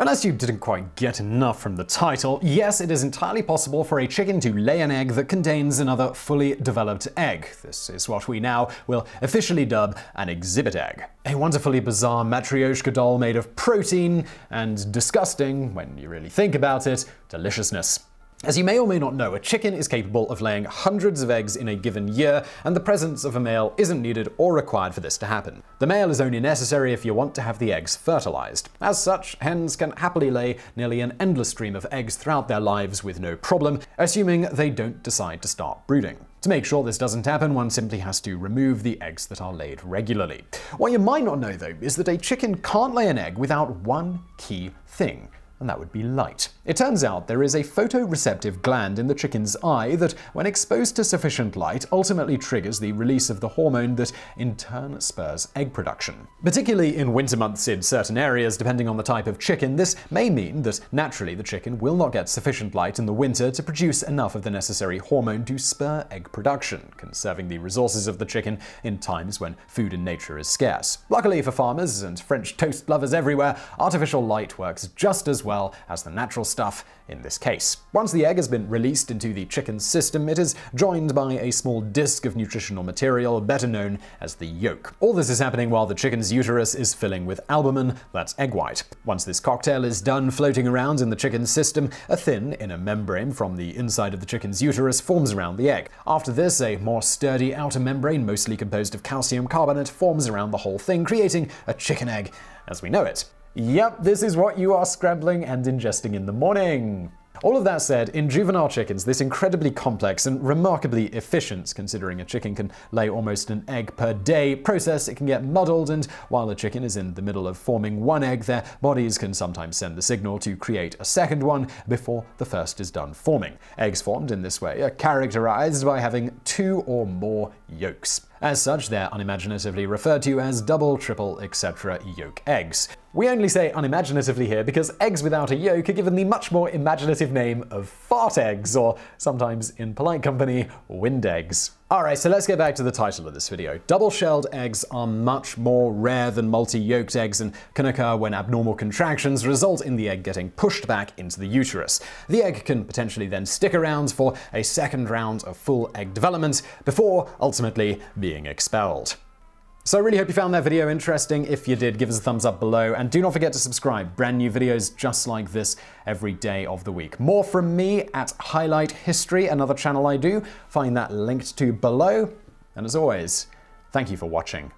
Unless you didn't quite get enough from the title, yes, it is entirely possible for a chicken to lay an egg that contains another fully developed egg. This is what we now will officially dub an Xzibit Egg. A wonderfully bizarre Matryoshka doll made of protein and disgusting, when you really think about it, deliciousness. As you may or may not know, a chicken is capable of laying hundreds of eggs in a given year, and the presence of a male isn't needed or required for this to happen. The male is only necessary if you want to have the eggs fertilized. As such, hens can happily lay nearly an endless stream of eggs throughout their lives with no problem, assuming they don't decide to start brooding. To make sure this doesn't happen, one simply has to remove the eggs that are laid regularly. What you might not know, though, is that a chicken can't lay an egg without one key thing. And that would be light. It turns out there is a photoreceptive gland in the chicken's eye that, when exposed to sufficient light, ultimately triggers the release of the hormone that in turn spurs egg production. Particularly in winter months in certain areas, depending on the type of chicken, this may mean that naturally the chicken will not get sufficient light in the winter to produce enough of the necessary hormone to spur egg production, conserving the resources of the chicken in times when food in nature is scarce. Luckily for farmers and French toast lovers everywhere, artificial light works just as well as the natural stuff in this case. Once the egg has been released into the chicken's system, it is joined by a small disc of nutritional material, better known as the yolk. All this is happening while the chicken's uterus is filling with albumin, that's egg white. Once this cocktail is done floating around in the chicken's system, a thin inner membrane from the inside of the chicken's uterus forms around the egg. After this, a more sturdy outer membrane, mostly composed of calcium carbonate, forms around the whole thing, creating a chicken egg as we know it. Yep, this is what you are scrambling and ingesting in the morning. All of that said, in juvenile chickens, this incredibly complex and remarkably efficient, considering a chicken can lay almost an egg per day, process, it can get muddled, and while a chicken is in the middle of forming one egg, their bodies can sometimes send the signal to create a second one before the first is done forming. Eggs formed in this way are characterized by having two or more yolks. As such, they're unimaginatively referred to as double, triple, etc. yolk eggs. We only say unimaginatively here because eggs without a yolk are given the much more imaginative name of fart eggs, or sometimes in polite company, wind eggs. Alright, so let's get back to the title of this video. Double-shelled eggs are much more rare than multi-yolked eggs and can occur when abnormal contractions result in the egg getting pushed back into the uterus. The egg can potentially then stick around for a second round of full egg development before ultimately being expelled. So I really hope you found that video interesting. If you did, give us a thumbs up below, and do not forget to subscribe. Brand new videos just like this every day of the week. More from me at Highlight History, another channel I do. Find that linked to below. And as always, thank you for watching.